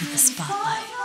into the spotlight.